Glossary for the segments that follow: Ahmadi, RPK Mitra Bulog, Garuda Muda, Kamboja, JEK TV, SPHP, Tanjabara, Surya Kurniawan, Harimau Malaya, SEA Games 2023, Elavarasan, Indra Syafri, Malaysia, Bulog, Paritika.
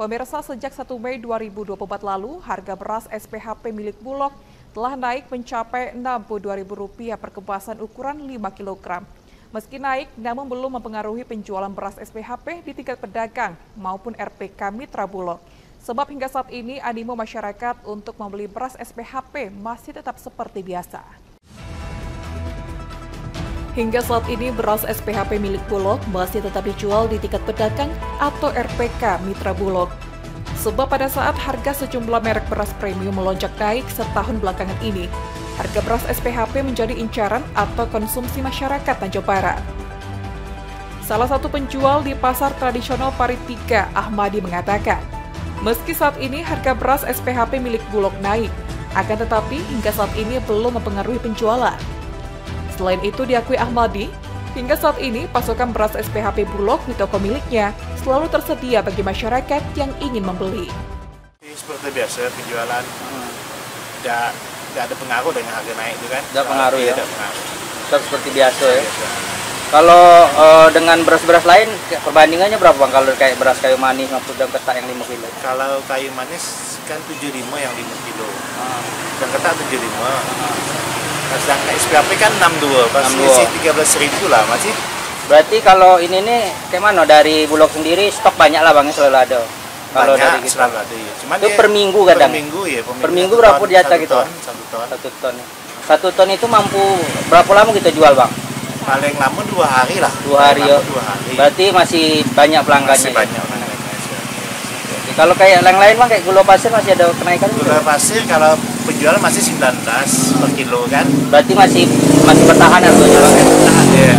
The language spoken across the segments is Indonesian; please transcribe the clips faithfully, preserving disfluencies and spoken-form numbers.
Pemirsa, sejak satu Mei dua ribu dua puluh empat lalu, harga beras S P H P milik Bulog telah naik mencapai enam puluh dua ribu rupiah per kemasan ukuran lima kilogram. Meski naik, namun belum mempengaruhi penjualan beras S P H P di tingkat pedagang maupun R P K Mitra Bulog. Sebab hingga saat ini, animo masyarakat untuk membeli beras S P H P masih tetap seperti biasa. Hingga saat ini, beras S P H P milik Bulog masih tetap dijual di tingkat pedagang atau R P K Mitra Bulog. Sebab pada saat harga sejumlah merek beras premium melonjak naik setahun belakangan ini, harga beras S P H P menjadi incaran atau konsumsi masyarakat Tanjabara. Salah satu penjual di pasar tradisional Paritika, Ahmadi, mengatakan, meski saat ini harga beras S P H P milik Bulog naik, akan tetapi hingga saat ini belum mempengaruhi penjualan. Selain itu, diakui Ahmadi, hingga saat ini pasokan beras S P H P Bulog di toko miliknya selalu tersedia bagi masyarakat yang ingin membeli. Seperti biasa, penjualan tidak hmm. ada pengaruh dengan harga naik itu kan? Tidak pengaruh ya? Tidak pengaruh. Tetap seperti biasa ya? Biasa. Kalau e, dengan beras-beras lain, perbandingannya berapa bang? Kalau kayak beras kayu manis maupun dan ketak yang lima kilo? Kalau kayu manis kan tujuh puluh lima yang lima kilo, hmm. dan ketak tujuh puluh lima. Hmm. Sedangkan S P H P kan enam puluh dua, pasti sih tiga belas ribu lah masih. Berarti kalau ini nih, kayak mana dari Bulog sendiri stok banyak lah bang, selalu ada. Kalau banyak, dari gitu. Selalu ada ya. Cuman itu per minggu kadang. Per minggu ya. Per minggu, per minggu berapa ton, diata satu gitu? Ton, satu ton. Satu ton. Satu ton itu mampu berapa lama kita jual bang? Paling lama dua hari lah. Dua hari ya. Dua hari. Berarti masih banyak pelanggannya. Masih banyak. Ya? Kalau kayak yang lain bang, kayak gula pasir masih ada kenaikan? Gula pasir kalau penjualan masih sembilan belas per kilo kan? Berarti masih masih bertahan harganya bang? Bertahan ya.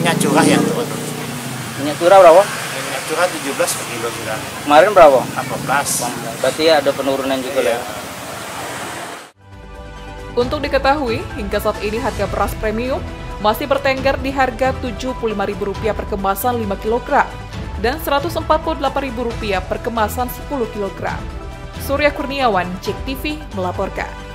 Minyak curah yang turun. Minyak curah berapa? Minyak curah tujuh belas per kilo sudah. Kemarin berapa? empat belas. Berarti ada penurunan juga ya. Untuk diketahui, hingga saat ini harga beras premium masih bertengger di harga tujuh puluh lima ribu rupiah per kemasan lima kilogram. Dan seratus empat puluh delapan ribu rupiah per kemasan sepuluh kilogram. Surya Kurniawan, Jek T V, melaporkan.